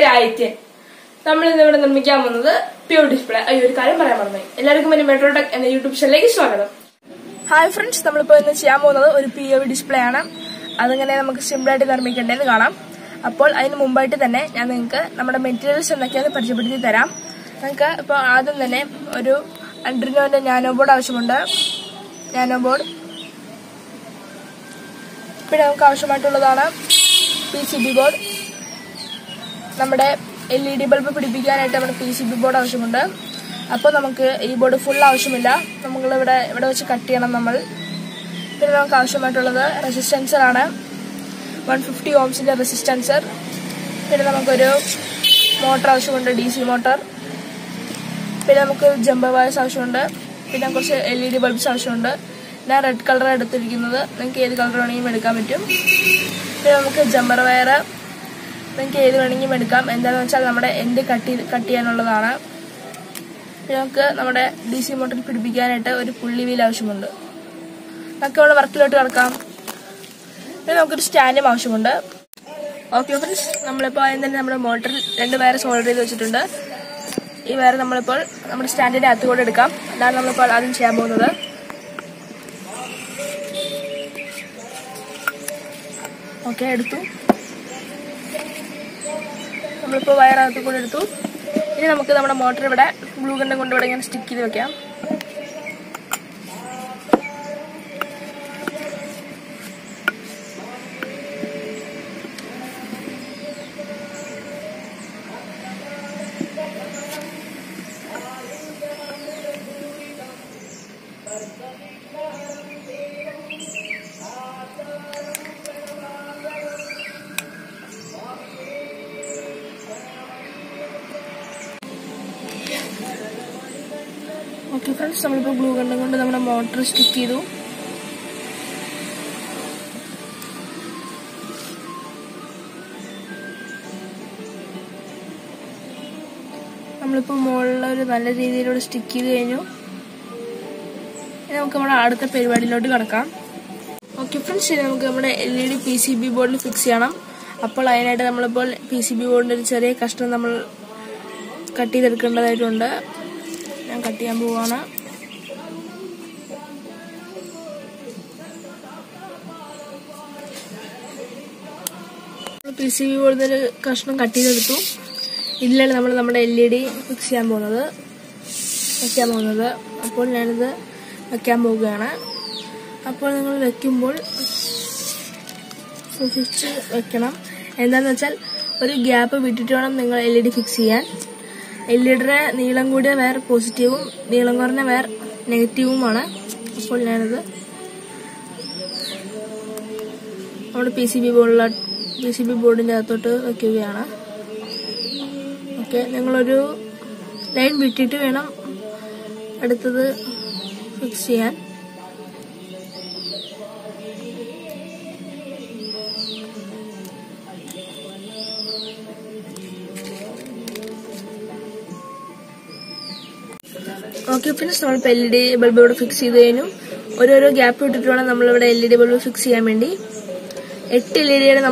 variety. We have a POV Display. Hi friends, we have a POV Display. PCB board. LED bulb PCB board. We have a full resistance. 150 ohms resistance. We have a motor, DC motor. We have a jumper wires. We have LED bulbs. We have red color. We have a jumper wire. We will wire the wire. We will stick the motor with glue and stick it. Okay friends, we will glue the motor stick to the motor. We will stick to the motor. We will fix the Okay friends, we will LED PCB board. We will fix the PCB board. Cut the ambuana. PCB board the custom cutting the two. Inland number LED, fix Yamona, upon another, a Cambogana, upon another Kimball, 50 Vacana, and then the cell, but a gap of LED fix here. LED is very positive, negative, PCB board. Okay, we will fix the line. Okay friends, we will fix the LED bulb. We will fix the LED bulb. Okay, and I am bulb soldering. Okay. Okay friends, we have LED bulb soldering. We have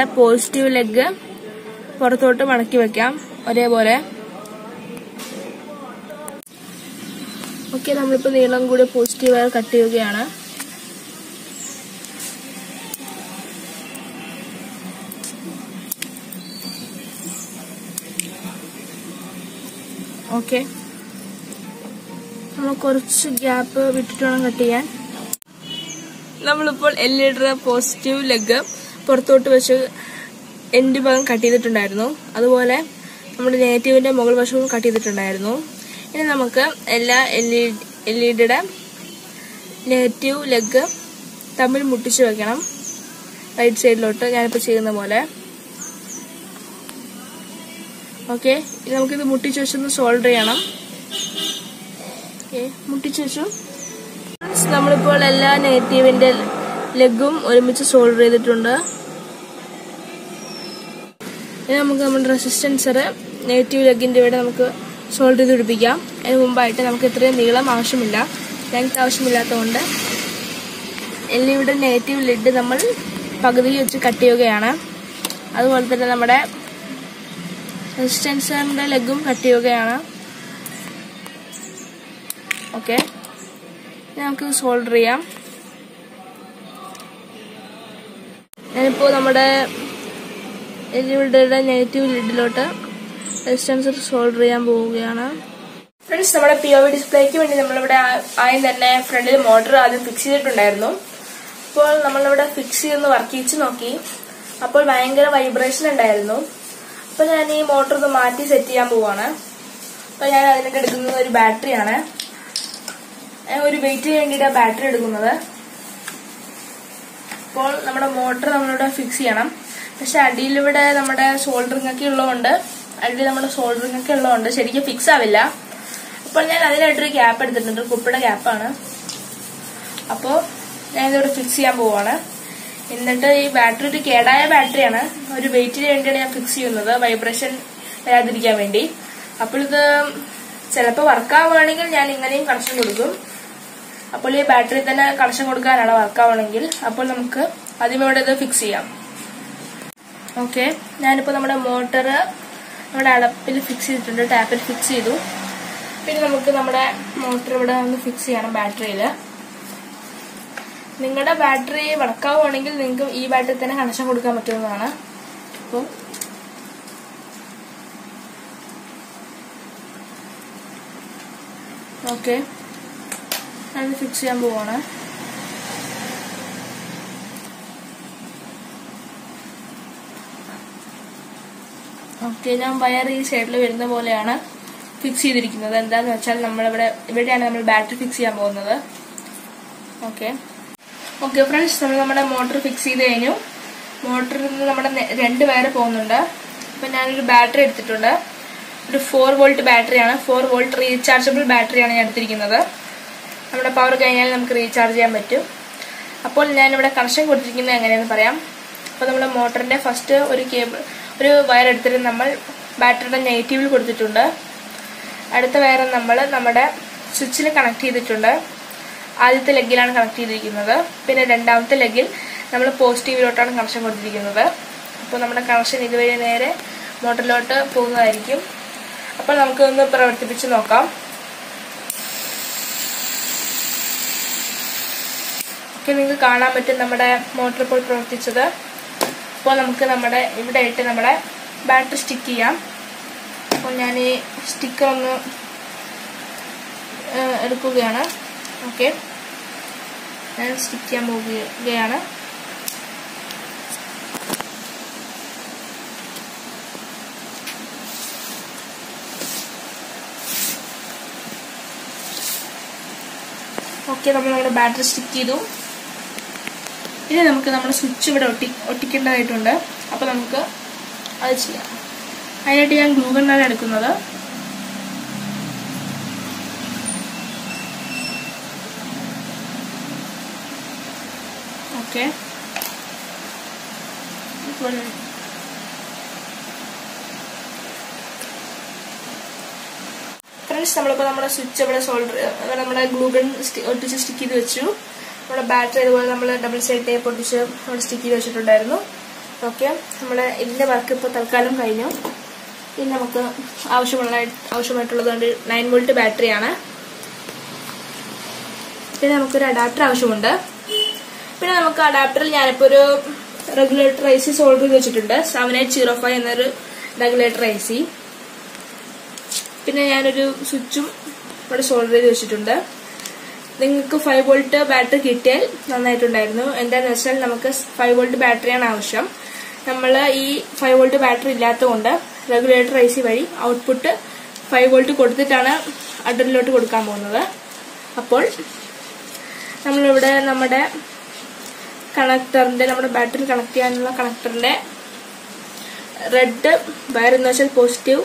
a positive leg. Okay, we will cut the positive wire. Okay, we will cut the gap. We will cut the positive leg. We will cut the negative leg. We will cut the LED negative leg. Tamil mutichu vekanam right side lotu njan ipo cheyyunna pole. Okay, ini namukku idu mutichu vechunu solder cheyanam. Okay, mutichu vechu friends nammal ippol ella negative inde legum orimichu solder cheyidittund. Ini namukku nammude resistance negative leg inde veda namukku solder it to Biga, and Mumbai, and Amkatra Nila Marshamilla, thank Tashmilla Tonda. Eleven a native lid the number Pagadi Katiogiana. Otherwise, the Namada resistance and the legum Katiogiana. Okay, then Uncle Soldria and Po Namada elevated a native lid lotter. Resistance of solder and bogana. Friends, we have POV display. We have front motor and fix it. We have fixed it. We have fixed it. We have vibration. We have set the motor. We have set the battery. We have battery. We have fixed it. We have I will solder it. I will fix it. I will gap it. I will gap it. Fix it. I will battery it. I will fix it. I will fix it. I will fix it. I will fix it. I will we will fix it in the tap. We will fix it in the motor. We will fix it in the battery. If you have a battery, you can use this battery. Okay. We will fix it in the motor. Okay, now wire is set to the fix it. We will fix the battery. Fix okay. Okay, friends, we will motor fix the motor. We will battery. We will 4-volt battery. 4-volt rechargeable battery. We will power recharge the power. We will connection the motor. First cable. Wire at the number, battery and native good the tunda. At the wire number, Namada, switch connected the tunda. Add the legil and connected the another. Pin it and down the legil, number positive rotor and connection with the another. Upon the connection either way in air, motor lotter, pogo iricum. Upon Namco the Paratipichinoka. Killing the Kana met Namada motor port from each other. Now we will stick the battery stick. I will stick the okay. Stick the okay, the battery stick. This is the switch. We will switch the ticket. We will glue the glue. Okay. Friends, we will switch the glue and stick it. We have a battery, we have a double side tape, we have a sticky rotary. Okay, we have to work with the battery. We have a 9-volt battery. Then we have an adapter. Then we have an adapter. I have a regulator IC solder. 7805 is a regulator IC. Then I have a switch solder. Then we have a 5V battery kit. And then we have a 5V battery. We have a 5V battery. Regulator IC output 5V adapter. Now, we have connector, battery connector, red wire positive,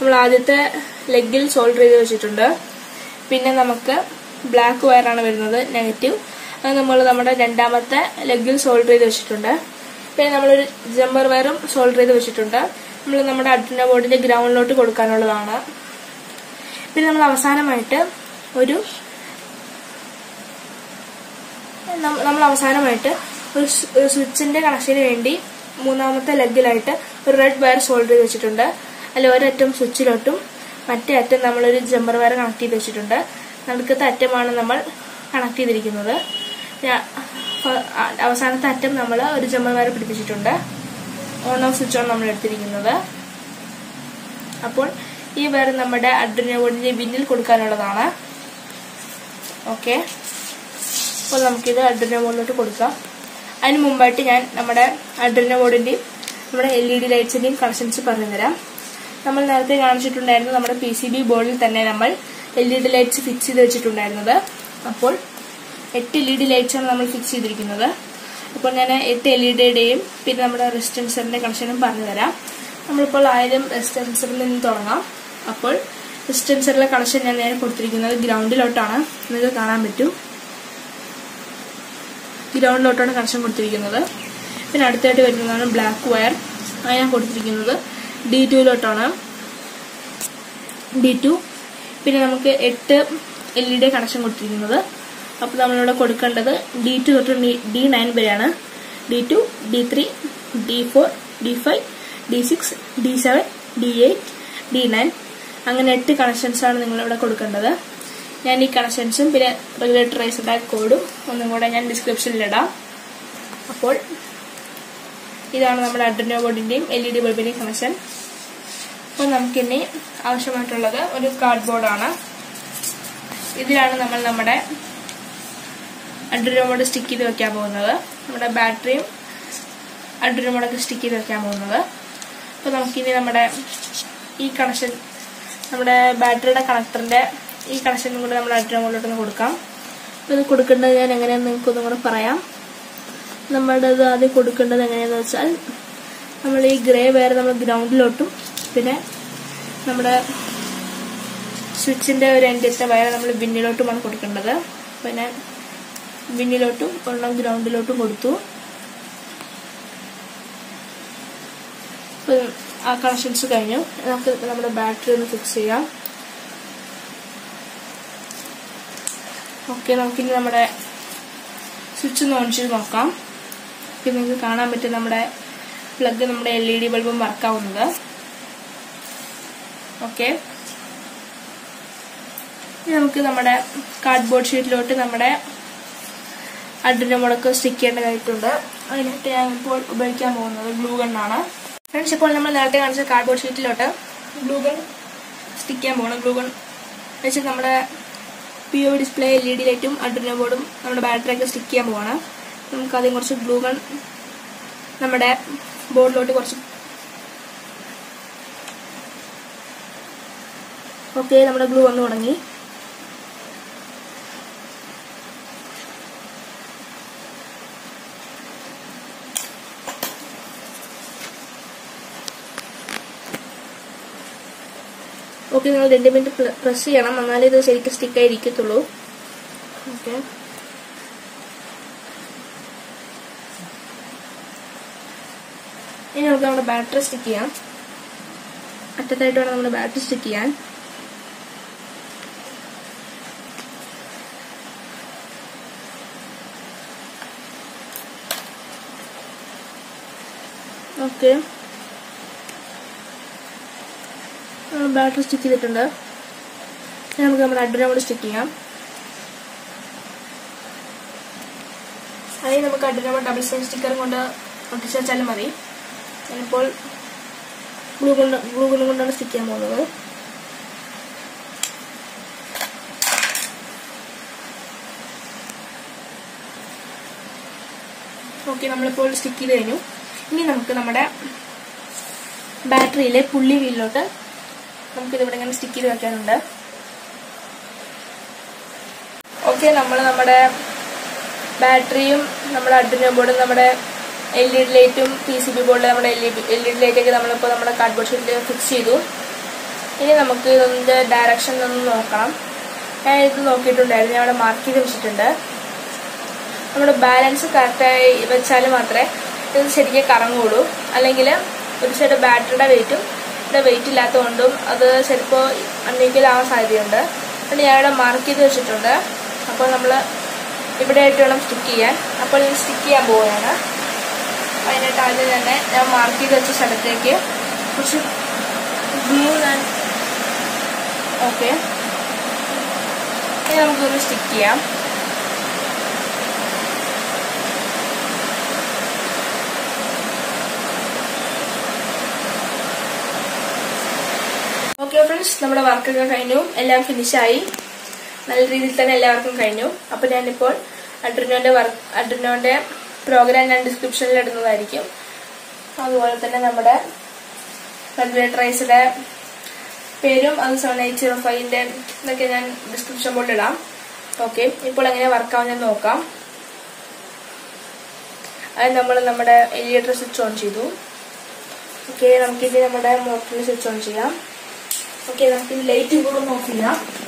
we have leg solder, black wire negative, and we have leg solder, we have jumper wire solder, we have the ground load. We will switch in the connection in the leg light, red wire solder, and switch in the jumper wire connected. We will connect the jumper wire on off switch on. We will connect the I will put the Arduino board in LED lights in the connections. We will fix the PCB board in LED lights. We will fix the LED lights. We will fix the LED resistance. We will resistance. We will fix the ground load on connection then black wire D2 load D2 then we have 8 LED connection D2 D9 D2 D3 D4 D5 D6 D7 D8 D9 8 connections are I will describe the regulator code in the description. Now, this is our Arduino board LED bulb connection. Now, we have a cardboard. This is our Arduino board stick. We have a battery Arduino stick. Now, we have a battery connector. This connection is going to be the grey wire ground load. Switch in the wire to the okay, now we will switch on. We will plug the LED bulb. Okay. Now we will cardboard sheet. We will stick it to the glue gun. Friends, we will cardboard sheet. Glue gun. Stick it glue gun. POV display LED light Arduino board battery stick glue gun board okay glue gun okay, now the end press the stick. Okay. Now we battery stick. Battery stick. Okay. Battery stick. Now we have an Arduino stick. അതിന് നമുക്ക് അടിയിലുള്ള double side സ്റ്റിക്കറും കൊണ്ട് ഒട്ടിച്ച് വെച്ചാൽ മതി. ഞാനിപ്പോൾ glue ഗണ്ണുകൊണ്ടാണ് stick ചെയ്യാൻ പോകുന്നത്. ഓക്കെ, നമ്മളിപ്പോൾ സ്റ്റിക്ക് ചെയ്ത് കഴിഞ്ഞു. ഇനി നമുക്ക് നമ്മുടെ ബാറ്ററിയിലെ പുള്ളി വീലിലോട്ട് നമുക്കിതിവിടെ ഇങ്ങനെ സ്റ്റിക്ക് ചെയ്ത് വെക്കാനുണ്ട്. ഓക്കെ, നമ്മൾ നമ്മുടെ ബാറ്ററിയും നമ്മുടെ അഡ്രിനോ ബോർഡും നമ്മുടെ LED ലൈറ്റും PCB ബോർഡിൽ നമ്മുടെ LED ലൈറ്റൊക്കെ നമ്മളിപ്പോൾ നമ്മുടെ കാർഡ്ബോർഡ് ഷീറ്റിൽ ഫിക്സ് ചെയ്തു. ഇനി നമുക്ക് ഇതിൻ്റെ ഡയറക്ഷൻ ഒന്ന് നോക്കണം. ഞാൻ ഇത് നോക്കിയിട്ടുണ്ടായിരുന്നു, ഞാൻ അവിടെ മാർക്ക് ചെയ്ത് വെച്ചിട്ടുണ്ട്. നമ്മുടെ ബാലൻസ് കറക്റ്റായി വെച്ചാൽ മാത്രമേ ഇത് ശരിക്കും കറങ്ങുള്ളൂ. അല്ലെങ്കിൽ ഒരു സൈഡ് ബാറ്ററിയുടെ വെയിറ്റും ഇവിടെ വെയിറ്റ് ഇല്ലാത്തതുകൊണ്ടും അത് ചിലപ്പോൾ അൺഈക്വലാവാൻ സാധ്യതയുണ്ട്. അതുകൊണ്ട് ഞാനിവിടെ മാർക്ക് ചെയ്ത് വെച്ചിട്ടുണ്ട്. അപ്പോൾ നമ്മൾ ഇവിടെ ആയിട്ട് വേണം സ്റ്റിക്ക് ചെയ്യാൻ. അപ്പോൾ ഇത് സ്റ്റിക്ക് ചെയ്യാൻ പോവുകയാണ്. അതിനായിട്ട് ആദ്യം തന്നെ ഞാൻ മാർക്ക് ചെയ്ത് വെച്ച സ്ഥലത്തേക്ക് കുറച്ച് ഗ്ലൂ ഞാൻ ഓക്കെ നമുക്കൊന്ന് സ്റ്റിക്ക് ചെയ്യാം. ഓക്കെ ഫ്രണ്ട്സ്, നമ്മുടെ വർക്കൊക്കെ കഴിഞ്ഞു, എല്ലാം ഫിനിഷായി. നല്ല രീതിയിൽ തന്നെ എല്ലാവർക്കും കഴിഞ്ഞു. അപ്പോൾ ഞാനിപ്പോൾ അഡ്രിനോന്റെ പ്രോഗ്രാം ഞാൻ ഡിസ്ക്രിപ്ഷനിൽ ഇടുന്നതായിരിക്കും. അതുപോലെ തന്നെ നമ്മുടെ റെഗുലേറ്ററൈസിന്റെ പേരും അത് 7805ന്റെ ഇതൊക്കെ ഞാൻ ഡിസ്ക്രിപ്ഷൻ ബോർഡിൽ ഇടാം. ഓക്കെ, ഇപ്പോൾ എങ്ങനെ വർക്കാവും ഞാൻ നോക്കാം. അത് നമ്മൾ നമ്മുടെ LED സ്വിച്ച് ഓൺ ചെയ്തു. ഓക്കെ, നമുക്കിത് നമ്മുടെ മോട്ടറിൽ സ്വിച്ച് ഓൺ ചെയ്യാം. ഓക്കെ, നമുക്ക് ലൈറ്റ് കൂടെ ഓഫ് ചെയ്യാം.